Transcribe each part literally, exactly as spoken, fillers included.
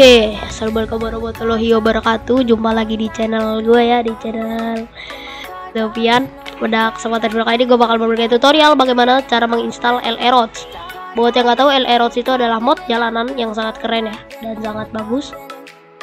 Oke, assalamualaikum warahmatullahi wabarakatuh. Jumpa lagi di channel gue ya, di channel Dovian. Pada kesempatan video kali ini gue bakal berbagi tutorial bagaimana cara menginstal L A Roads. Buat yang nggak tahu, L A Roads itu adalah mod jalanan yang sangat keren ya dan sangat bagus.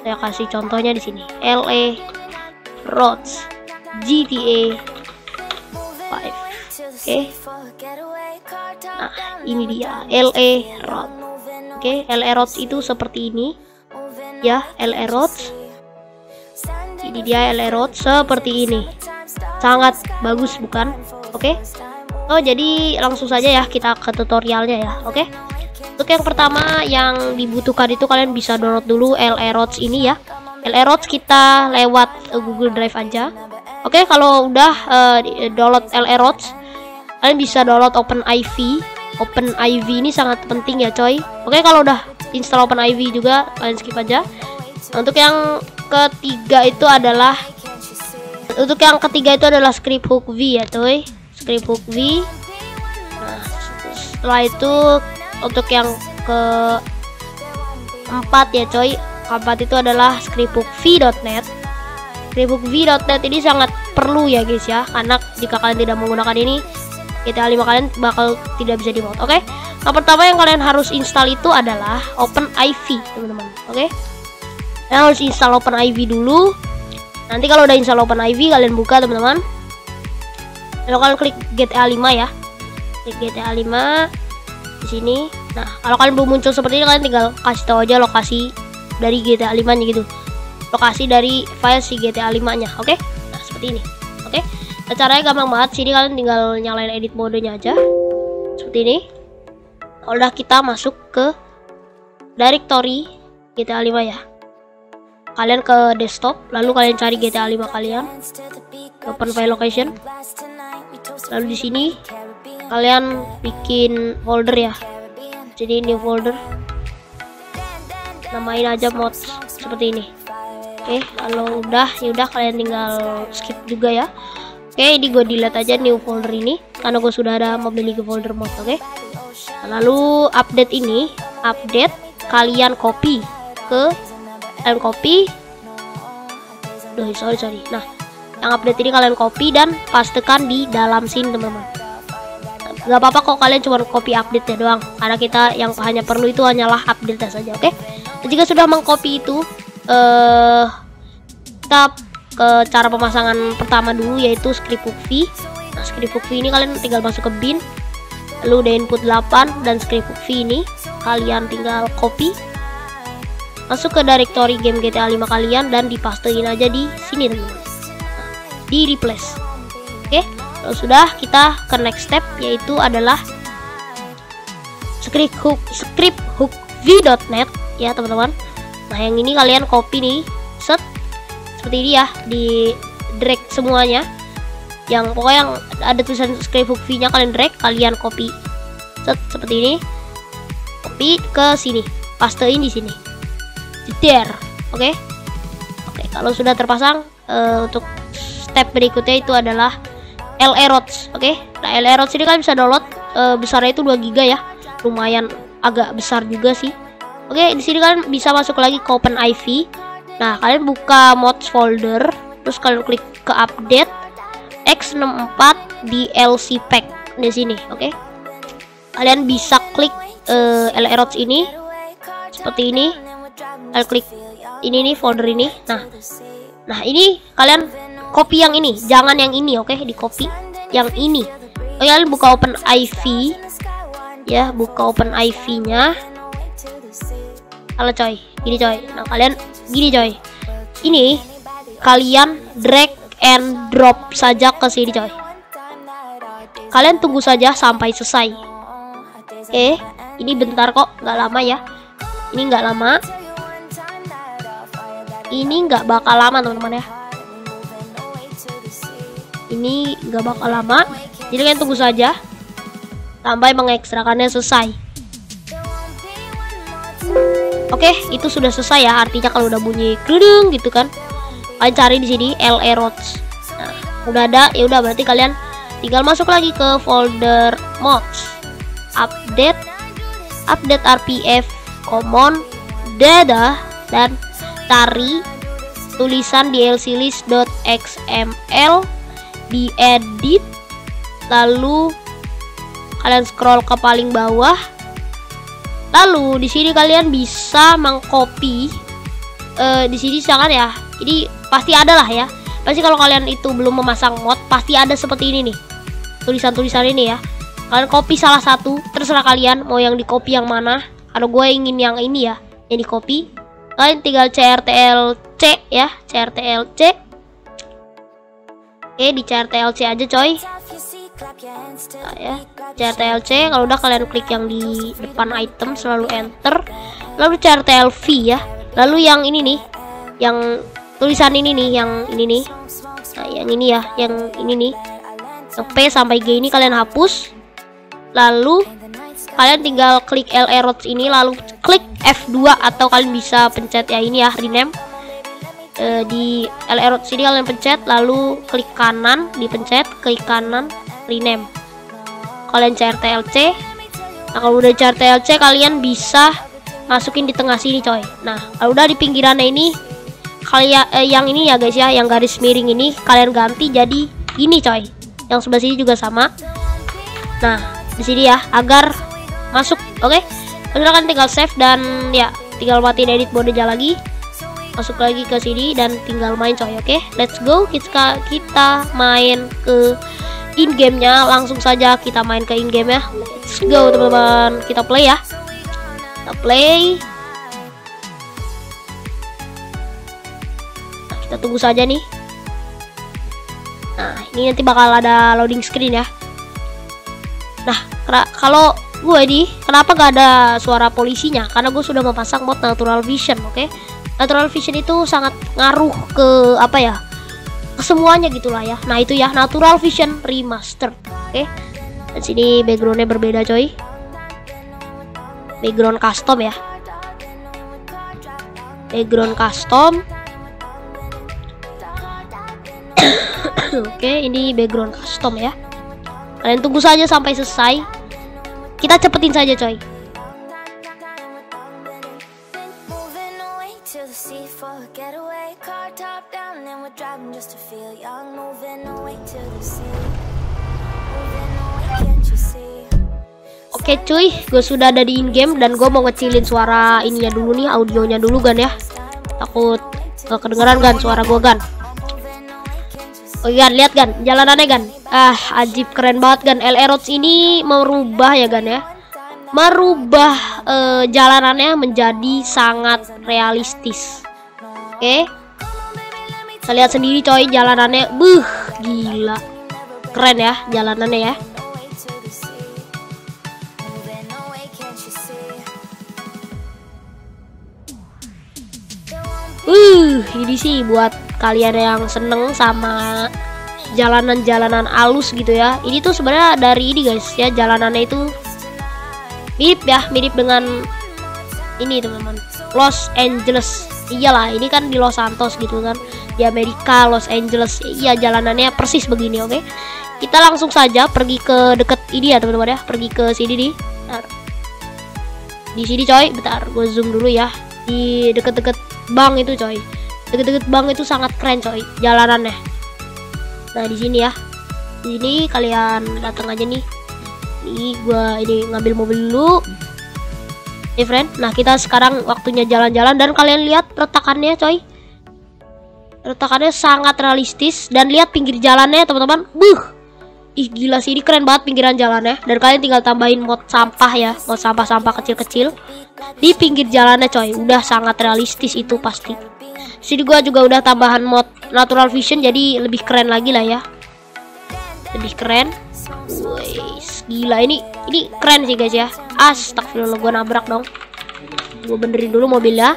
Saya kasih contohnya di sini. L A Roads G T A five. Oke, okay. Nah ini dia L A Roads. Oke, okay. L A Roads itu seperti ini ya, L A Roads. Ini dia L A Roads seperti ini, sangat bagus bukan? Oke, okay. Oh jadi langsung saja ya kita ke tutorialnya ya. Oke, okay. Untuk yang pertama yang dibutuhkan itu kalian bisa download dulu L A Roads ini ya. L A Roads kita lewat Google Drive aja. Oke, okay, kalau udah uh, download L A Roads, kalian bisa download Open I V. Open I V ini sangat penting ya coy. Oke, kalau udah install Open I V juga kalian skip aja. Untuk yang ketiga itu adalah Untuk yang ketiga itu adalah Script Hook V ya coy, Script Hook V. Nah, setelah itu untuk yang keempat ya coy, keempat itu adalah Script Hook V dot net. Script Hook V dot net ini sangat perlu ya guys ya, karena jika kalian tidak menggunakan ini G T A lima kalian bakal tidak bisa dimod. Oke, okay? Nah, pertama yang kalian harus install itu adalah Open I V teman-teman. Oke, okay? Kalian harus install Open I V dulu. Nanti kalau udah install Open I V kalian buka teman-teman. Lalu kalian klik G T A lima ya, klik G T A lima di sini. Nah kalau kalian belum muncul seperti ini, kalian tinggal kasih tahu aja lokasi dari G T A lima nya gitu, lokasi dari file si G T A lima nya. Oke, okay? Nah seperti ini. Oke, okay? Caranya gampang banget, sini kalian tinggal nyalain edit modenya aja seperti ini. Kalau udah kita masuk ke directory G T A lima ya, kalian ke desktop lalu kalian cari G T A lima kalian, open file location, lalu di sini kalian bikin folder ya, jadi new folder, namain aja mod seperti ini. Oke, kalau udah ya udah kalian tinggal skip juga ya. Oke, okay, ini gue delete aja new folder ini karena gue sudah ada memiliki folder mod. Oke, okay? Lalu update ini, update kalian copy ke kalian copy Duh, sorry sorry nah yang update ini kalian copy dan pastekan di dalam sini teman-teman. Gak apa-apa kok kalian cuma copy update-nya doang, karena kita yang hanya perlu itu hanyalah update-nya saja. Oke, okay? Jika sudah mengcopy itu eh uh, kita ke cara pemasangan pertama dulu yaitu Script Hook V. Nah, Script Hook V ini kalian tinggal masuk ke bin, lalu udah input delapan dan Script Hook V ini kalian tinggal copy masuk ke directory game G T A lima kalian dan dipastein aja di sini teman-teman, di replace. Oke, kalau sudah kita ke next step yaitu adalah Script Hook Script Hook V dot net ya teman-teman. Nah yang ini kalian copy nih, set seperti ini ya, di drag semuanya, yang pokoknya yang ada tulisan Script Hook V nya kalian drag, kalian copy set seperti ini, copy ke sini, pastein di sini, jeder. Oke, okay? Oke okay, kalau sudah terpasang uh, untuk step berikutnya itu adalah L A Roads. Oke, okay? Nah L A Roads ini kalian bisa download uh, besarnya itu dua giga ya, lumayan agak besar juga sih. Oke, okay, di sini kalian bisa masuk lagi ke Open I V. Nah kalian buka mods folder, terus kalian klik ke update x enam empat D L C pack di sini. Oke, okay? Kalian bisa klik uh, L A Roads ini seperti ini, kalian klik ini nih folder ini. Nah, nah ini kalian copy yang ini, jangan yang ini. Oke, okay? Di copy yang ini. Oke, kalian buka Open I V ya, buka Open I V nya. Halo coy, gini coy. Nah kalian gini coy, ini kalian drag and drop saja ke sini coy. Kalian tunggu saja sampai selesai. Eh, ini bentar kok, nggak lama ya. Ini nggak lama. Ini nggak bakal lama teman-teman ya. Ini nggak bakal lama. Jadi kalian tunggu saja sampai mengekstrakannya selesai. Oke, okay, itu sudah selesai ya. Artinya kalau udah bunyi kludung gitu kan, kalian cari di sini L A Roads. Nah, udah ada, ya udah berarti kalian tinggal masuk lagi ke folder mods, update, update R P F, common, data, dan cari tulisan dlclist.xml di edit, lalu kalian scroll ke paling bawah. Lalu di sini kalian bisa mengcopy. E, di sini silakan ya. Ini pasti ada lah ya. Pasti kalau kalian itu belum memasang mod, pasti ada seperti ini nih. Tulisan-tulisan ini ya. Kalian copy salah satu, terserah kalian mau yang di copy yang mana. Kalau gue ingin yang ini ya, yang di copy. Kalian tinggal crtlc ya, crtlc. Oke, di crtlc aja coy. Nah, ya, crtlc. Kalau udah kalian klik yang di depan item, selalu enter. Lalu crtlv ya. Lalu yang ini nih, yang tulisan ini nih, yang ini nih. Nah, yang ini ya, yang ini nih. Yang P sampai G ini kalian hapus. Lalu kalian tinggal klik L A Roads ini, lalu klik F dua atau kalian bisa pencet ya ini ya, rename. E, di L A Roads ini kalian pencet, lalu klik kanan, dipencet, klik kanan, rename. Kalian crtlc. Nah, kalau udah crtlc kalian bisa masukin di tengah sini coy. Nah, kalau udah di pinggirannya ini kalian eh, yang ini ya guys ya, yang garis miring ini kalian ganti jadi gini coy. Yang sebelah sini juga sama. Nah, di sini ya agar masuk. Oke. Silakan tinggal save dan ya tinggal matiin edit mode aja lagi. Masuk lagi ke sini dan tinggal main coy. Oke. Let's go, kita kita main ke in game-nya. Langsung saja kita main ke in game ya. Let's go teman-teman. Kita play ya. Kita play. Nah, kita tunggu saja nih. Nah, ini nanti bakal ada loading screen ya. Nah, kalau gue nih, kenapa gak ada suara polisinya? Karena gue sudah memasang mod Natural Vision, oke? Okay? Natural Vision itu sangat ngaruh ke apa ya? Ke semuanya gitulah ya. Nah, itu ya Natural Vision Remaster, oke? Okay? Dan sini backgroundnya berbeda coy. Background custom ya. Background custom. Oke, ini background custom ya. Kalian tunggu saja sampai selesai. Kita cepetin saja coy. Oke cuy, gue sudah ada di in game dan gue mau ngecilin suara ininya dulu nih, audionya dulu gan ya. Takut kedengeran gan suara gue gan. Oh gan, lihat gan, jalanannya gan. Ah, ajib, keren banget gan. L A Roads ini merubah ya gan ya. Merubah eh, jalanannya menjadi sangat realistis. Oke. Kita lihat sendiri coy jalanannya. Buh, gila. Keren ya jalanannya ya. Uh, ini sih buat kalian yang seneng sama jalanan-jalanan alus gitu ya. Ini tuh sebenarnya dari ini guys ya, jalanannya itu mirip ya, mirip dengan ini teman-teman, Los Angeles. Iyalah, ini kan di Los Santos gitu kan, di Amerika, Los Angeles. Iya, jalanannya persis begini. Oke, okay? Kita langsung saja pergi ke deket ini ya teman-teman ya, pergi ke sini nih. Bentar. Di sini coy, bentar gue zoom dulu ya. Di deket-deket bank itu coy, deket-deket bank itu sangat keren coy jalanannya. Nah di sini ya, di sini kalian datang aja nih. Ini gua ini ngambil mobil dulu, hey friend. Nah kita sekarang waktunya jalan-jalan dan kalian lihat retakannya coy, retakannya sangat realistis dan lihat pinggir jalannya teman-teman. Buh, ih gila sih, ini keren banget pinggiran jalannya. Dan kalian tinggal tambahin mod sampah ya, mod sampah-sampah kecil-kecil di pinggir jalannya coy. Udah sangat realistis itu pasti. Sini gua juga udah tambahan mod Natural Vision jadi lebih keren lagi lah ya. Lebih keren. Wes, gila ini. Ini keren sih guys ya. Astagfirullah, gua nabrak dong. Gua benerin dulu mobilnya.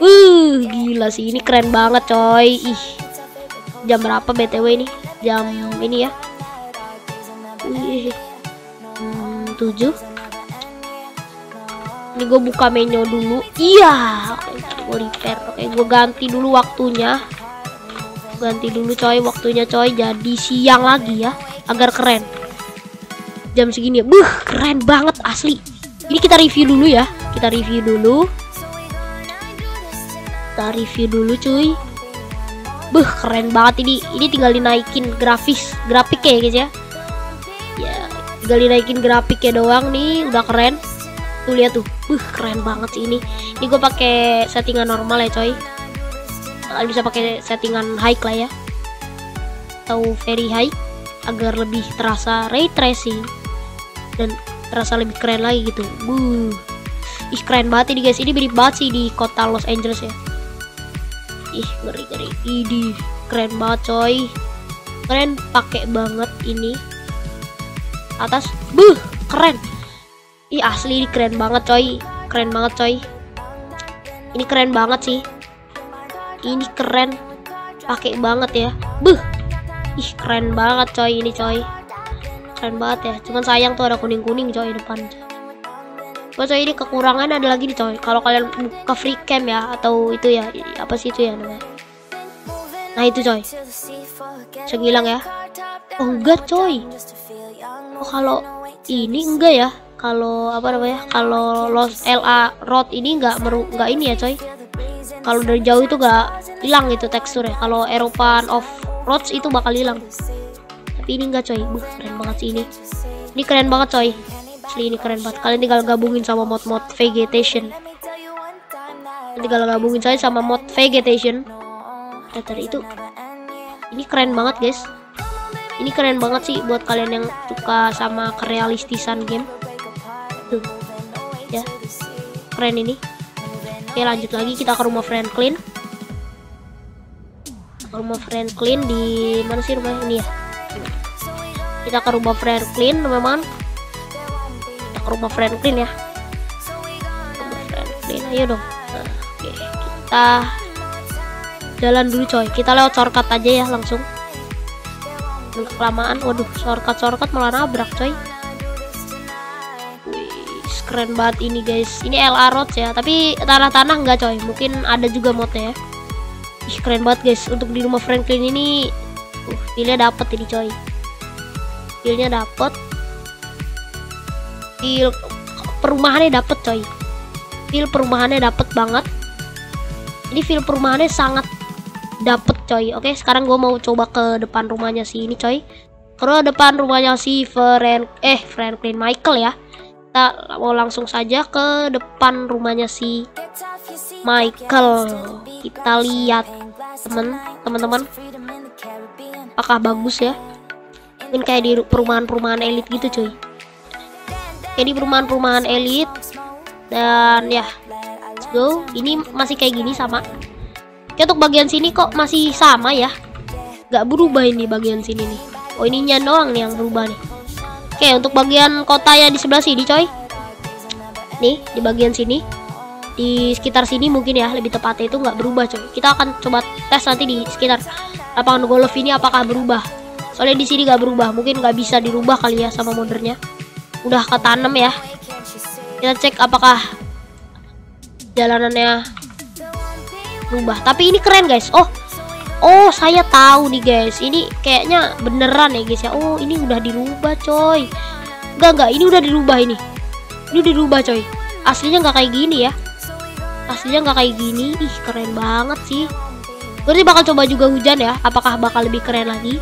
Uh, gila sih ini keren banget coy. Ih. Jam berapa B T W ini? Jam ini ya. Hmm, tujuh. Ini gue buka menu dulu. Iya, gue repair. Oke, gue ganti dulu waktunya. Ganti dulu coy waktunya coy. Jadi siang lagi ya, agar keren. Jam segini ya. Buh, keren banget asli. Ini kita review dulu ya. Kita review dulu. kita review dulu cuy. Beuh, keren banget ini. Ini tinggal dinaikin grafis, grafik ya guys ya. Ya, tinggal dinaikin grafiknya doang nih, udah keren. Tuh lihat tuh. Beuh, keren banget sih ini. Ini gue pakai settingan normal ya, coy. Kalian bisa pakai settingan high lah ya. Atau very high agar lebih terasa ray tracing dan terasa lebih keren lagi gitu. Beuh. Ih, keren banget ini guys. Ini mirip banget sih di kota Los Angeles ya. Ih, ngeri-ngeri. Ini keren banget coy. Keren pakai banget ini. Atas. Buh, keren. Ih, asli ini keren banget coy. Keren banget coy. Ini keren banget sih. Ini keren pakai banget ya. Buh. Ih, keren banget coy ini coy. Keren banget ya. Cuman sayang tuh ada kuning-kuning coy depan. Coba coy, ini kekurangan ada lagi nih coy. Kalau kalian buka free cam ya, atau itu ya, apa sih itu ya namanya? Nah itu coy, bisa ngilang ya. Oh enggak coy. Oh kalau ini enggak ya. Kalau apa namanya, kalau Los L A Road ini enggak meru enggak ini ya coy. Kalau dari jauh itu enggak hilang itu teksturnya. Kalau Open of Roads itu bakal hilang. Tapi ini enggak coy. Buh, keren banget sih ini. Ini keren banget coy. Ini keren banget. Kalian tinggal gabungin sama mod-mod vegetation. Kalian tinggal gabungin saya sama mod vegetation. Datar itu. Ini keren banget guys. Ini keren banget sih buat kalian yang suka sama kerealistisan game. Tuh. Ya. Keren ini. Oke, lanjut lagi kita ke rumah Franklin. Ke rumah Franklin di mana sih rumah ini ya? Kita ke rumah Franklin, teman-teman. Ke rumah Franklin ya, rumah Franklin, ayo dong. Nah, oke, kita jalan dulu coy. Kita lewat shortcut aja ya langsung. Belum kelamaan, waduh, shortcut-shortcut malah nabrak coy. Wih, keren banget ini guys. Ini L A Roads ya, tapi tanah-tanah nggak coy. Mungkin ada juga modnya ya. Ih, keren banget guys. Untuk di rumah Franklin ini, uh, pilnya dapet ini coy. Pilnya dapet. Feel perumahannya dapet coy. Feel perumahannya dapet banget. Ini feel perumahannya sangat dapet coy. Oke, sekarang gue mau coba ke depan rumahnya si ini coy. Ke depan rumahnya si Frank eh Franklin Michael ya. Kita mau langsung saja ke depan rumahnya si Michael. Kita lihat temen teman-teman apakah bagus ya. Mungkin kayak di perumahan-perumahan elit gitu coy. Jadi perumahan-perumahan elit. Dan ya, let's go. Ini masih kayak gini sama. Oke, untuk bagian sini kok masih sama ya. Gak berubah ini bagian sini nih. Oh, ininya doang nih yang berubah nih. Oke, untuk bagian kota yang di sebelah sini coy. Nih, di bagian sini, di sekitar sini mungkin ya, lebih tepatnya itu gak berubah coy. Kita akan coba tes nanti di sekitar lapangan golf ini apakah berubah. Soalnya di sini gak berubah. Mungkin gak bisa dirubah kali ya sama modernya. Udah ketanam ya. Kita cek apakah jalanannya berubah. Tapi ini keren guys. Oh, oh saya tahu nih guys. Ini kayaknya beneran ya guys ya. Oh, ini udah dirubah coy. Enggak enggak, ini udah dirubah ini. Ini udah dirubah coy. Aslinya nggak kayak gini ya. Aslinya nggak kayak gini. Ih, keren banget sih. Berarti bakal coba juga hujan ya. Apakah bakal lebih keren lagi?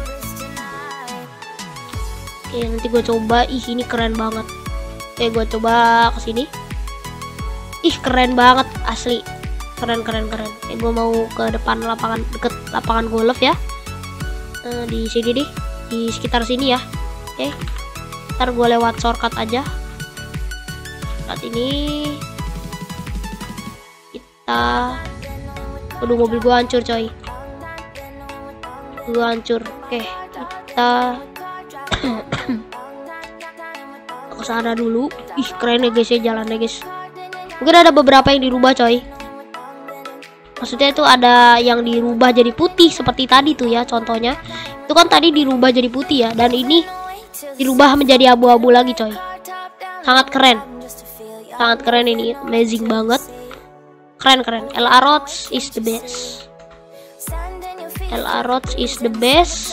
Oke, nanti gue coba. Ih, ini keren banget. Oke, gue coba kesini. Ih, keren banget asli. Keren keren keren. Oke, gue mau ke depan lapangan, deket lapangan golf ya. Nah, di sini deh, di sekitar sini ya. Oke, ntar gue lewat shortcut aja. Saat ini kita, aduh, mobil gue hancur coy. Gue hancur. Oke, kita ke sana dulu. Ih, keren ya guys ya jalannya guys. Mungkin ada beberapa yang dirubah coy. Maksudnya itu ada yang dirubah jadi putih seperti tadi tuh ya contohnya. Itu kan tadi dirubah jadi putih ya, dan ini dirubah menjadi abu-abu lagi coy. Sangat keren. Sangat keren ini, amazing banget. Keren-keren. L A Roads is the best. L A Roads is the best.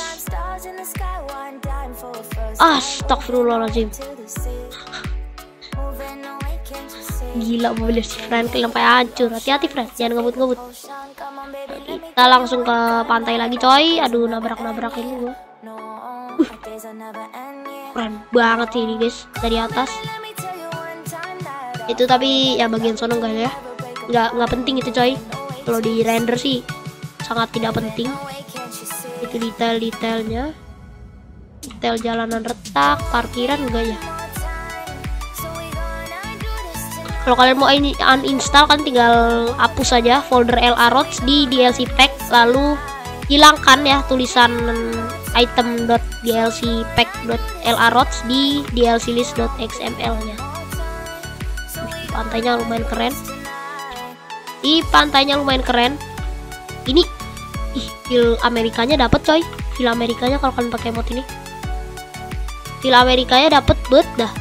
Astagfirullahaladzim. Gila, mobil si Franklin sampai hancur. Hati-hati Frank, jangan ngebut-ngebut. Kita langsung ke pantai lagi coy. Aduh, nabrak-nabrak ini gua. Uh. Keren banget sih ini guys, dari atas. Itu tapi ya bagian sono enggak ya. Enggak enggak penting itu coy. Kalau di render sih sangat tidak penting. Itu detail-detailnya. Detail jalanan retak, parkiran enggak ya. Kalau kalian mau uninstall kan tinggal hapus saja folder L A Roads di D L C pack, lalu hilangkan ya tulisan item.dlcpack.la Roads di dlclist.xml-nya. Pantainya lumayan keren. Di pantainya lumayan keren. Ini ih, feel Amerikanya dapat coy. Feel Amerikanya kalau kalian pakai mod ini. Feel Amerikanya dapat bet dah.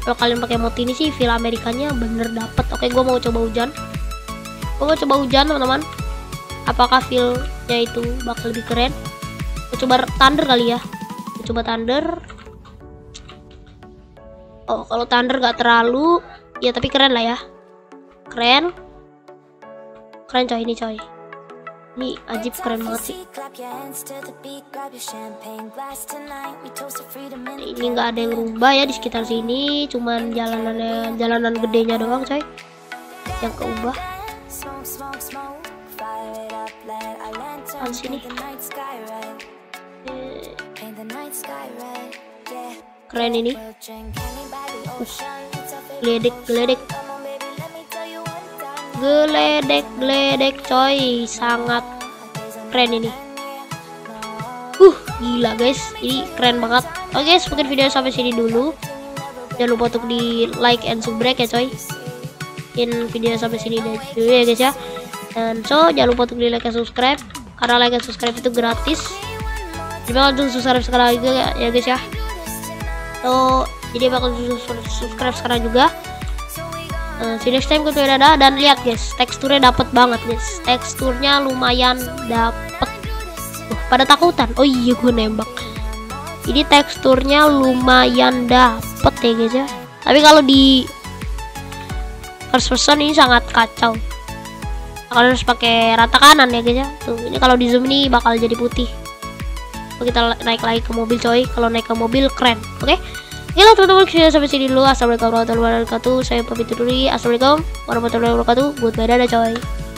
Kalau kalian pakai mod ini sih, feel Amerikanya bener dapet. Oke, gue mau coba hujan. Gue mau coba hujan, teman-teman. Apakah feelnya itu bakal lebih keren? Gue coba thunder kali ya. Gue coba thunder. Oh, kalau thunder gak terlalu, ya tapi keren lah ya. Keren. Keren coy ini coy. Ini ajib keren banget sih. Ini nggak ada yang rubah ya di sekitar sini, cuman jalanan jalanan gedenya doang coy yang keubah. Di sini keren ini. Uh, geledek geledek. Geledek-geledek coy, sangat keren ini. Uh, gila guys, ini keren banget. Oke guys, mungkin video sampai sini dulu. Jangan lupa untuk di like and subscribe ya coy. Mungkin video sampai sini dulu ya guys ya. Dan so, jangan lupa untuk di like and subscribe, karena like and subscribe itu gratis. Jadi bakal subscribe sekarang juga ya guys ya. So, jadi bakal subscribe sekarang juga. Uh, see next time, kutuin ada. Dan lihat guys, teksturnya dapet banget guys. Teksturnya lumayan dapet. Uh, pada takutan. Oh iya, gue nembak. Ini teksturnya lumayan dapet ya guys ya. Tapi kalau di first person ini sangat kacau. Kalian harus pakai rata kanan ya guys ya. Tuh, ini kalau di zoom ini bakal jadi putih. Tuh, kita naik lagi ke mobil coy. Kalau naik ke mobil keren. Oke okay? Gila teman-teman, sampai sini dulu. Assalamualaikum warahmatullahi wabarakatuh. Saya pamit diri. Assalamualaikum warahmatullahi wabarakatuh. Buat badada coy.